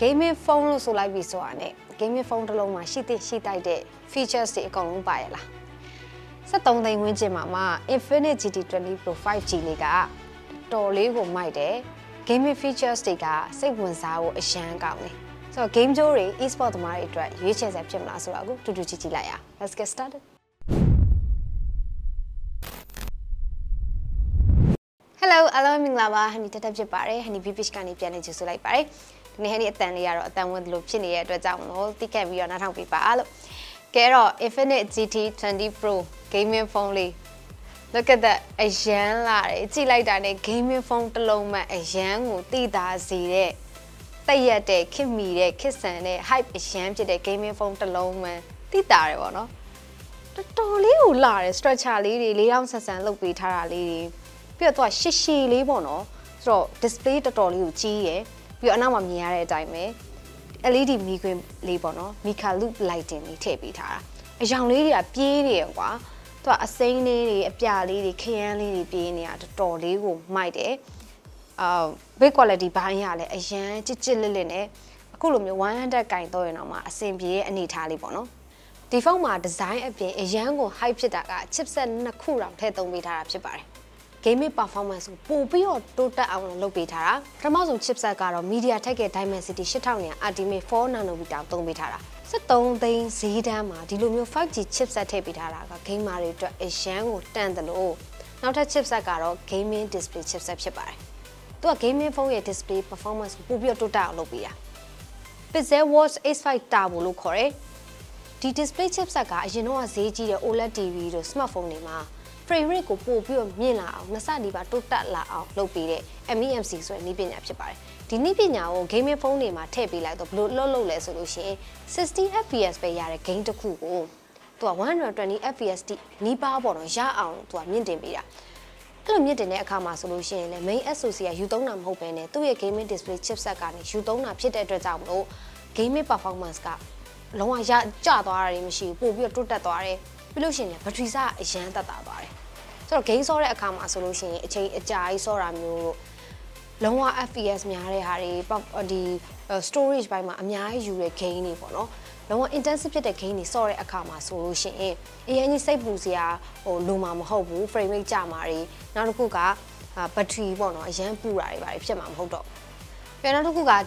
gaming phone လို့ဆို like ပြီးဆိုတာနဲ့ gaming phone တစ်လုံးမှာရှိတဲ့ features တွေအကုန်လုံးပါရလား 73 သိန်းဝန်းကျင်မှာ Infinix GT 20 Pro 5G လေးကတော်လေးကိုမိုက်တယ် gaming features တွေကစိတ်ဝင်စားဖို့အရန်ကောင်းတယ် so game တွေ e-sport သမားတွေအတွက်ရွေးချယ်စရာဖြစ်မလားဆိုတာကိုတူတူကြည့်လိုက်ရအောင် let's get started. Hello, hello, Minglava. Hani tata jepare, hani bibish kani piane jusulai pare. Ni hani atan yaro atan wud lopchi ni yaro jaun hol tiket biar na thang pipa alo. Kero Infinix GT 20 Pro gaming phone li. Look at that, ajan la. Iti lai dane gaming phone telong ma ajan nguti dasi de. Taya de kimi de kisan de hype ajan jede gaming phone telong ma ti dare wono. Totally ular stretch ali li liang sasan lopi thara li. Piotwa shishi libono, so display the tolly uchi, Pionama miare dime, LED migrim libono, Mika loop lighting, tapita. A young lady a piwa, to a saint lady, a pia lady, can lady being at the tolly room, my day. Big quality banyale, a jan, chichiline, a column 100 kind toinama, a same beer and Italy bono. The former design appear a young hype chipset and a cool round head on with her. Gaming performance will be a total amount of beta. Ramazon chips are got a media tech at Dimensity Shitania at the 4 nano without Tom Bitara. Setong Dane Zidama, Dilumio 5G chips at Tabitara, game are to a shango 10 the low. Not a chips are got a gaming display chips at Shepard. To a gaming for a display performance will be a total lobia. But there was a slight double look correct. The display chips are got, you know, as AG OLED TV to smartphone. Frame rate ko popiyo mila ang nasa di ba total la ang lopire MEMC so ni pinya pipare. Di ni pinya o game phone ni ma tepi like to blue lolo le solution 60 FPS pe yare game to ku ko. To 120 FPS di ni ba bo no ya ang to myin tin pira. Elo myin tin ne akha ma solution le main SoC ya U3 na ma hot pe ne tu ye game display chipset ka ni U3 na phit de twet jaw mo game performance ka long ya ja twa ra ni ma shi popiyo tot tat twa de. ပြီးလို့ရှိရင် so game ဆော့တဲ့အခါမှာဆိုလို့ရှိရင်အချိန်အကြာကြီးဆော့တာမျိုးလို့လုံးဝ FPS များတဲ့ဟာတွေဒီ storage ပိုင်းမှာအများကြီးယူတဲ့ game တွေပေါ့နော်လုံးဝ intensive ဖြစ်တဲ့ game တွေဆော့တဲ့အခါမှာဆိုလို့ရှိရင်အရင်ကြီးစိတ်ပူစရာဟိုလိုမှာမဟုတ်ဘူး frame rate ကျမှာတွေနောက်တစ်ခုက battery ပေါ့နော်အရင်ပူတာတွေပါဖြစ်မှာမဟုတ်တော့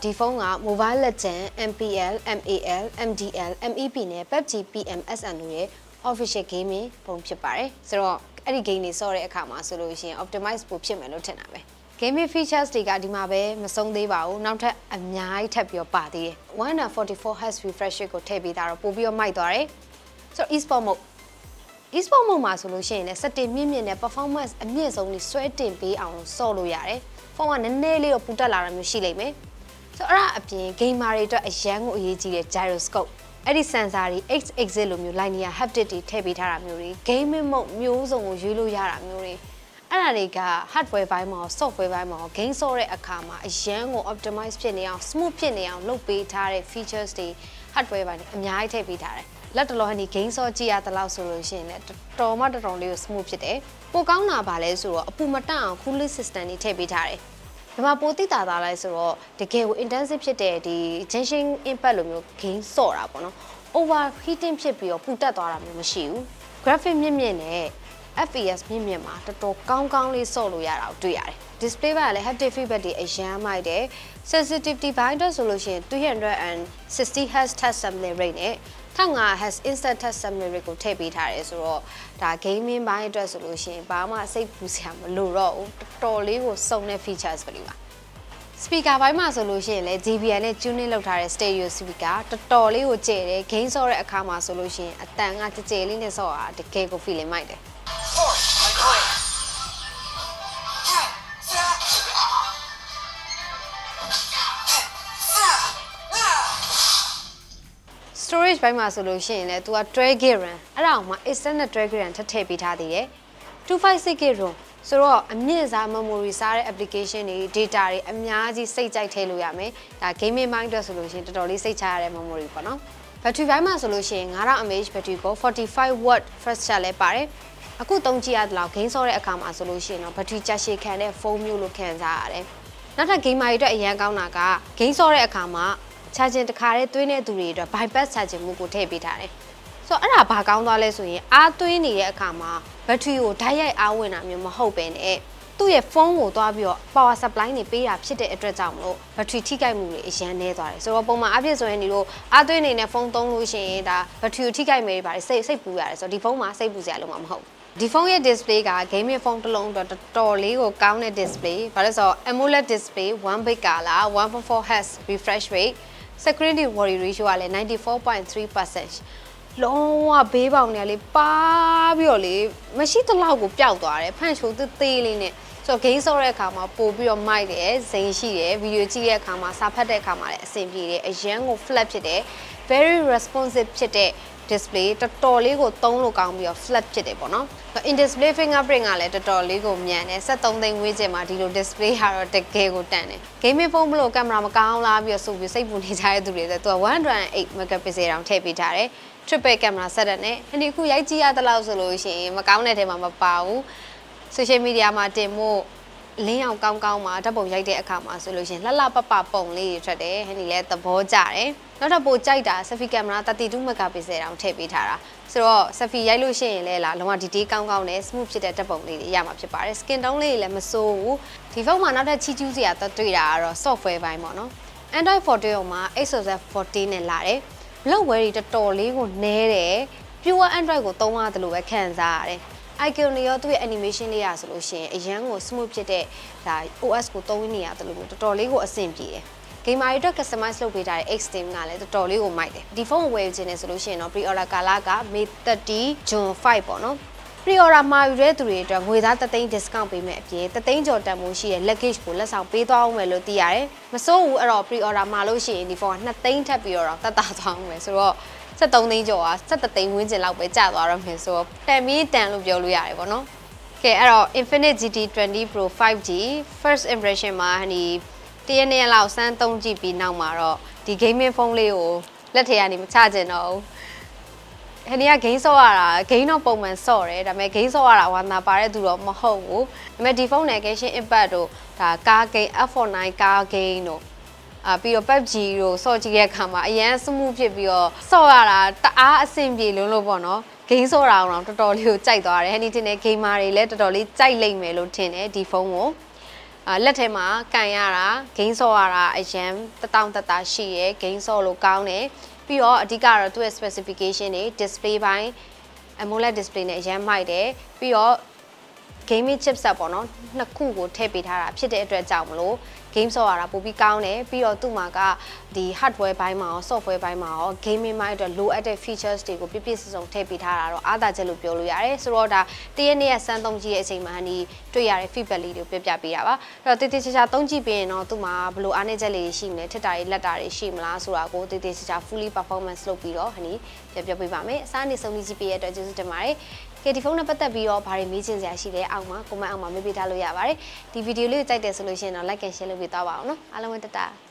ဒီ phone က mobile legend MPL MAL MDL MEP နဲ့ PUBG PMSN တို့ရဲ့ official gaming ပုံဖြစ်ပါတယ် ဆိုတော့ အဲ့ဒီ game တွေဆော့တဲ့အခါမှာဆိုလို့ရှိရင် optimize ပုံဖြစ်မယ်လို့ထင်တာပဲ gaming features တွေကဒီမှာပဲမဆုံးသေးပါဘူး နောက်ထပ်အများကြီးထပ်ပြီးတော့ပါသေးတယ် 144Hz refresh rate ကိုထည့်ပေးတာတော့ပိုပြီးတော့မိုက်သွားတယ် ဆိုတော့ e-sport mode modeမှာဆိုလို့ရှိရင်လည်း setting မြင့်မြင့်နဲ့ performance အမြင့်ဆုံးကြီးဆွဲတင်ပေးအောင်ဆော့လို့ရတယ် phone ကနည်းနည်းလေးတော့ပူတက်လာတာမျိုးရှိလိမ့်မယ် ဆိုတော့ အဲ့ဒါအပြင် gamer တွေအတွက်အရန်ကိုအရေးကြီးတဲ့ gyroscope Edi sensari X exilum linear haptic tabi taramuri, gaming mode muse on Yulu Yaramuri. Anariga, hardware by more, software by more, game sorry akama, a young or optimized penny of smooth penny of low beta features the hardware by Nyai tabi tare. Let alone games or G at the loud solution at Toma Rondio smooth today. Pogana Balezuro, a Pumata, coolly sister in tabi tare. The Mapotita Lazaro, the game intensive chete, the changing impalum, king sora bono, overheating chippy or putatora machine, graphic mimine, FPS mimima, the talk commonly solo yara to yare. Display valley have the feedback the Asian my day, sensitivity binder solution 260Hz test assembly rate. Tanga has instant test assembly record tape it as raw. The gaming binder solution, Bama say Pusiam Luro, Tolly was so many features for you. Speaker by my solution, let DBN Junior Lotari stereo speaker, the Tolly or Jade, Kings or a Kama solution, a tang at the jail in the soa, the cake of feeling minded. Storage by my solution led to a dragon around my extended dragon to tape it at the year 256 room. So, a Miza memory sorry application data a Miazi say Tayloyame that came in mind the solution to Dolly say Chara memory panel. But to buy my solution, Hara Amage, but you go 45W first chalet pare. A good donkey at Laukin sorry a come as solution or Patricia she can form you look and are not a game idea. Yaganaga, King sorry a comma. charging the car to in a to read by best charging Mukutebitare. So Ara Pacaunalis, are to in a camera, but to you, Taya Awinam, you hoping a to a phone would have your power supply in a pay up city address download, but to Tika Muri is an editor. So Obama Abyss when you are doing in a phone don't wish in that, but to Tika Mary by say Puya, so Diploma say Buzalum Hope. The phone display game phone long counter display, but also AMOLED display, 1 big color, 1.4Hz refresh rate, screen ratio 94.3%. Long baby nearly barely machine logo pjoutar, punch with the tail in it. So case or a camera, pop your mind, saying she, video camera, sapate camera, same day, a young flap today, very responsive today. Display the tolly go tone can be a flat chip on in display fingerprint a letter tolly go man as a tongue with a material display hard at the cable tan. Game of blow camera account lab your so we say when he's hired to read to a 108 megapixel round tape tare, triple camera set and you could idea the loud solution. Macown at him a pow social media matemo layout come out about the camera solution. La papa only today and he let the bow jare. Not about Jaida, Safi camera 32 megapixel round tape itara. So Safi Yellow Shane Lela, Lomati Kangan, smooth shit at a bony Yamapare, skin only Lemaso, Tivoma, not a Chijuzi at the 3 hour software by mono. And I for Dioma, Exos 14 and Lare, blow worried at Tolly, would nere, pure and I go Toma the Lua Kanzare. I can near to animation layer solution, a young or smooth shit that OS could Tony at the Tolly was simply. Game I customize look with our extreme the trolley or might deform waves in a solution or pre-order Galaga May 30, June 5 bono. Pre-order my retreator without the thing discount payment, the thing or Tamushi and luggage pullers are paid on Melotiare, Maso or pre-order Maloshi in the phone, nothing tapier of the Tatang Mesoro. Set on the jaw, set the thing wins a lot with Java or Meso. Tell me, tell of your Luiabono. Okay, Infinix GT 20 Pro 5 G, first impression, honey. DNA allows and don't GB now, Maro. The game phone Leo. Let him charge and all. Hania Gaisora, Gaino Bowman, sorry, that make Gaisora one a paraduo Maho, made the phone negation in battle, the car gay F49 car gaino. A beer pebgio, so Giacama, yes, move your Sora, the A assembly Lunobono, Gaisora around the doll you chidor, anything a game married, let the dolly child lay melotine, the phone. Let him a Kayara, Kingsora, a gem, the town that she, Kingsolo County, pure Digara to a specification, a display by AMOLED display, a gem, my day, pure game chips upon Naku, tape it her, she did a down low, Kingsora, Pubi County, pure Tumaga, the hardware by Mao, software by Mao, game in mind, low at the features, they would be pieces of tape it her, or other Jelupio, Yaris, Roda, DNA, Sandom GSA Mani. To your feeble little Piapiava, Rotitisha Tonji Pain or Tuma, Blue Anajali Shimne, Tetai, Latari Shimla, Surago, Titisha fully performance low pillow, honey, Pepjapivame, Sandy Somizipi at Justamare, Katifona Patabio, Parimicians, Ashide, Alma, Kuma, Mamma, Bita Luavare, the video like a solution or like a shell with our own, along with the